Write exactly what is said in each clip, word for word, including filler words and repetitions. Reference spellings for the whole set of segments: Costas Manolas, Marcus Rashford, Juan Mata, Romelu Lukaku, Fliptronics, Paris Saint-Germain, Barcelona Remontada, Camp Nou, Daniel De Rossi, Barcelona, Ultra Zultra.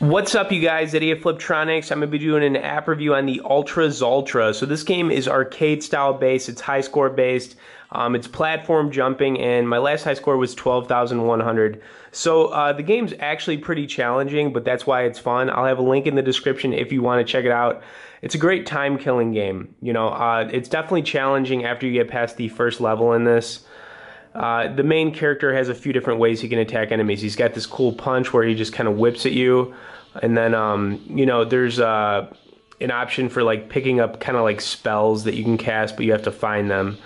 What's up, you guys? Eddie at Fliptronics. I'm going to be doing an app review on the Ultra Zultra. So this game is arcade style based, it's high score based, um, it's platform jumping, and my last high score was twelve thousand one hundred. So uh, the game's actually pretty challenging, but that's why it's fun. I'll have a link in the description if you want to check it out. It's a great time killing game. You know, uh, it's definitely challenging after you get past the first level in this. Uh, the main character has a few different ways he can attack enemies. He's got this cool punch where he just kind of whips at you. And then, um, you know, there's uh, an option for like picking up kind of like spells that you can cast, but you have to find them.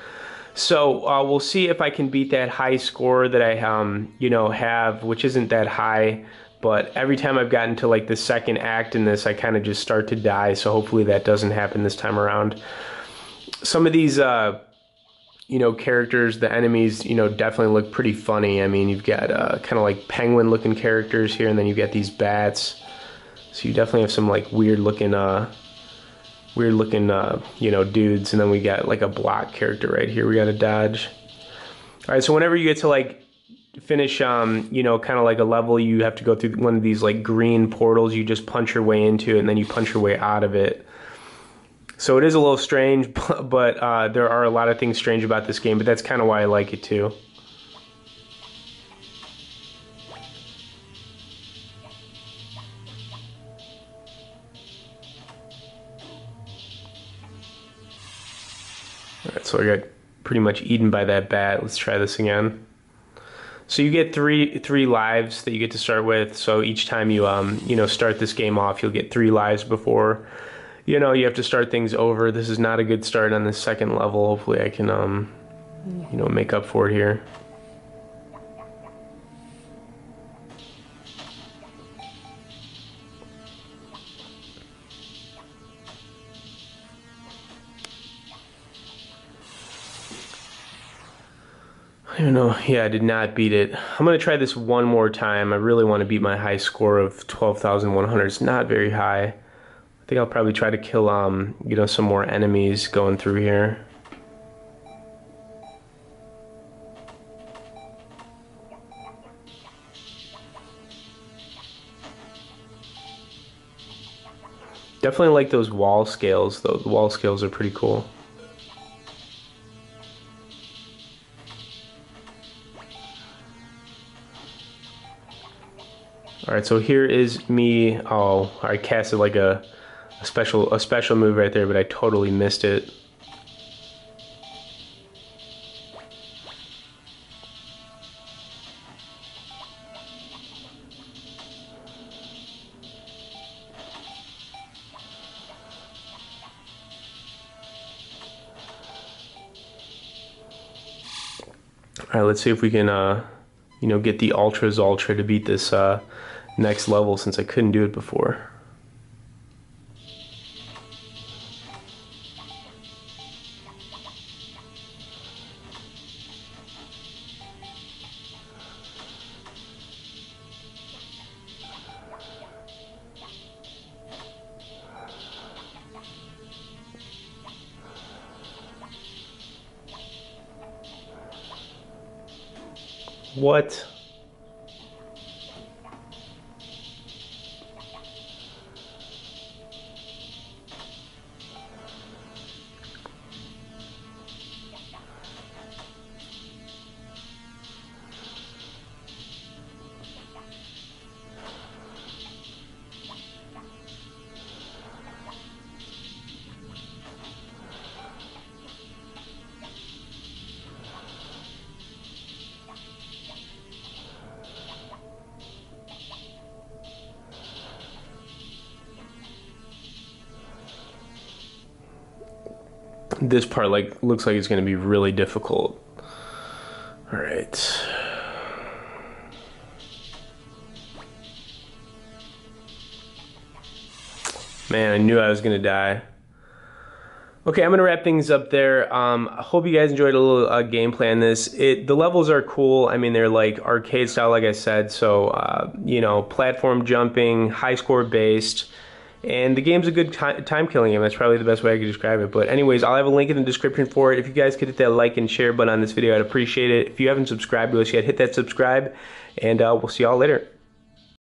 So uh, we'll see if I can beat that high score that I, um, you know, have, which isn't that high. But every time I've gotten to like the second act in this, I kind of just start to die. So hopefully that doesn't happen this time around. Some of these... Uh, you know, characters, the enemies, you know, definitely look pretty funny. I mean, you've got uh, kind of like penguin looking characters here, and then you've got these bats. So you definitely have some like weird looking, uh, weird looking, uh, you know, dudes. And then we got like a block character right here. We got a dodge. All right. So whenever you get to like finish, um, you know, kind of like a level, you have to go through one of these like green portals. You just punch your way into it and then you punch your way out of it. So it is a little strange, but uh, there are a lot of things strange about this game, but that's kind of why I like it too. All right, so I got pretty much eaten by that bat. Let's try this again. So you get three three lives that you get to start with. So each time you um you know start this game off, you'll get three lives before. You know, you have to start things over. This is not a good start on the second level. Hopefully I can, um, you know, make up for it here. I don't know. Yeah, I did not beat it. I'm going to try this one more time. I really want to beat my high score of twelve thousand one hundred. It's not very high. I think I'll probably try to kill, um, you know, some more enemies going through here. Definitely like those wall scales, though. The wall scales are pretty cool. All right, so here is me. Oh, I casted like a A special, a special move right there, but I totally missed it. All right, let's see if we can, uh, you know, get the Ultra Zultra to beat this uh, next level since I couldn't do it before. What? This part like looks like it's going to be really difficult. All right. Man, I knew I was going to die. Okay, I'm going to wrap things up there. Um, I hope you guys enjoyed a little uh, gameplay on this. It, the levels are cool. I mean, they're like arcade style, like I said. So, uh, you know, platform jumping, high score based. And the game's a good time-killing game. That's probably the best way I could describe it. But anyways, I'll have a link in the description for it. If you guys could hit that like and share button on this video, I'd appreciate it. If you haven't subscribed to us yet, hit that subscribe. And uh, we'll see y'all later.